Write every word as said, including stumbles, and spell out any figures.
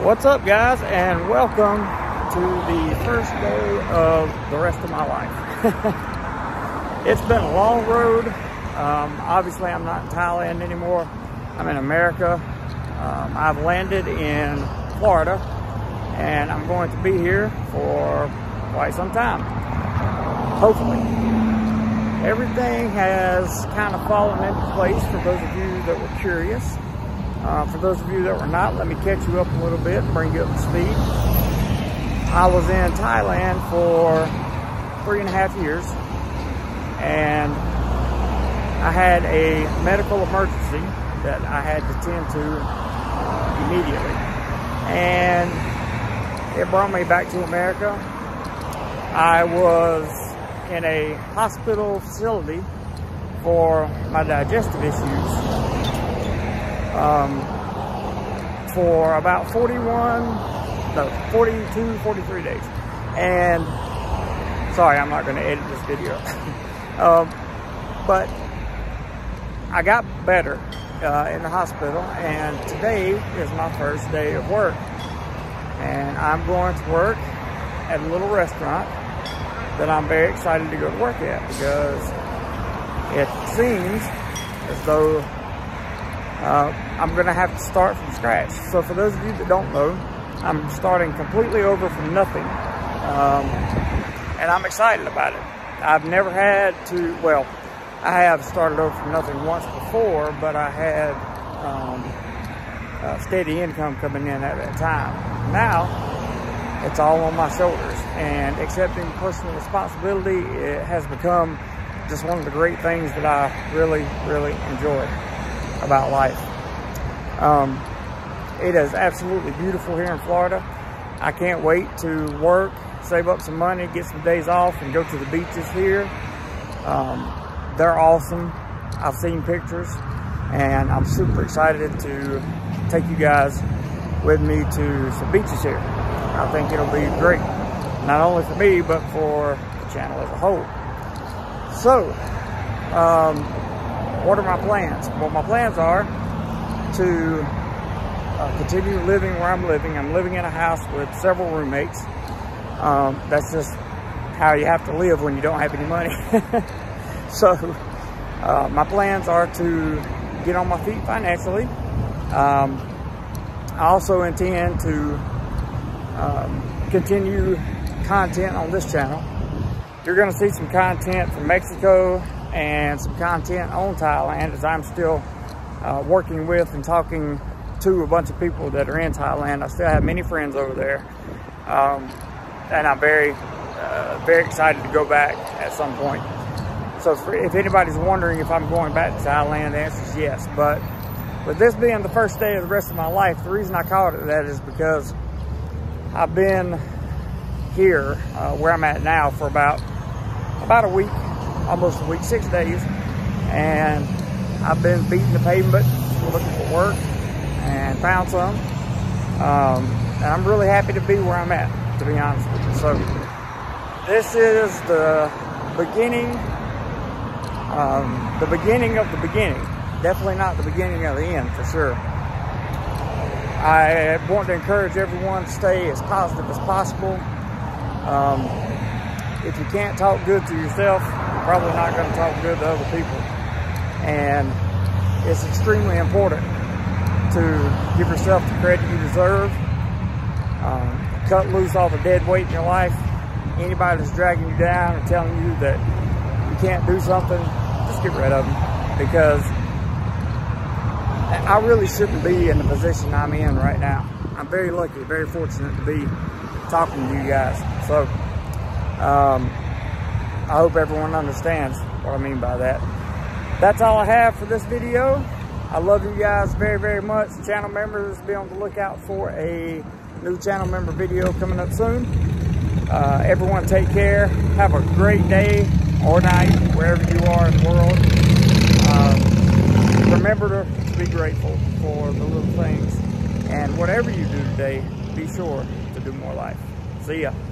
What's up, guys, and welcome to the first day of the rest of my life. It's been a long road. Um, obviously, I'm not in Thailand anymore. I'm in America. Um, I've landed in Florida, and I'm going to be here for quite some time, hopefully. Everything has kind of fallen into place for those of you that were curious. Uh, for those of you that were not, let me catch you up a little bit and bring you up to speed. I was in Thailand for three and a half years, and I had a medical emergency that I had to tend to uh, immediately. And it brought me back to America. I was in a hospital facility for my digestive issues. Um, for about forty-one, no, forty-two, forty-three days. And, sorry, I'm not gonna edit this video. um, but I got better uh, in the hospital, and today is my first day of work. And I'm going to work at a little restaurant that I'm very excited to go to work at, because it seems as though Uh, I'm gonna have to start from scratch. So for those of you that don't know, I'm starting completely over from nothing. Um, and I'm excited about it. I've never had to, well, I have started over from nothing once before, but I had um, uh, steady income coming in at that time. Now, it's all on my shoulders, and accepting personal responsibility, it has become just one of the great things that I really, really enjoy about life. Um, it is absolutely beautiful here in Florida. I can't wait to work, save up some money, get some days off, and go to the beaches here. Um, they're awesome. I've seen pictures, and I'm super excited to take you guys with me to some beaches here. I think it'll be great, not only for me, but for the channel as a whole. So, um, what are my plans? Well, my plans are to uh, continue living where I'm living. I'm living in a house with several roommates. Um, that's just how you have to live when you don't have any money. So uh, my plans are to get on my feet financially. Um, I also intend to um, continue content on this channel. You're gonna see some content from Mexico and some content on Thailand, as I'm still uh, working with and talking to a bunch of people that are in Thailand. I still have many friends over there, um, and I'm very, uh, very excited to go back at some point. So for, if anybody's wondering if I'm going back to Thailand, the answer is yes. But with this being the first day of the rest of my life, the reason I called it that is because I've been here, uh, where I'm at now, for about about a week. Almost a week, six days, and I've been beating the pavement, looking for work, and found some. Um, and I'm really happy to be where I'm at, to be honest with you. So this is the beginning, um, the beginning of the beginning. Definitely not the beginning of the end, for sure. I want to encourage everyone to stay as positive as possible. Um, if you can't talk good to yourself, probably not going to talk good to other people, and it's extremely important to give yourself the credit you deserve. Um, cut loose all the dead weight in your life. Anybody that's dragging you down or telling you that you can't do something, just get rid of them, because I really shouldn't be in the position I'm in right now. I'm very lucky, very fortunate to be talking to you guys. So um, I hope everyone understands what I mean by that. That's all I have for this video. I love you guys very, very much. Channel members, be on the lookout for a new channel member video coming up soon. Uh, everyone take care. Have a great day or night, wherever you are in the world. Uh, remember to be grateful for the little things. And whatever you do today, be sure to do more life. See ya.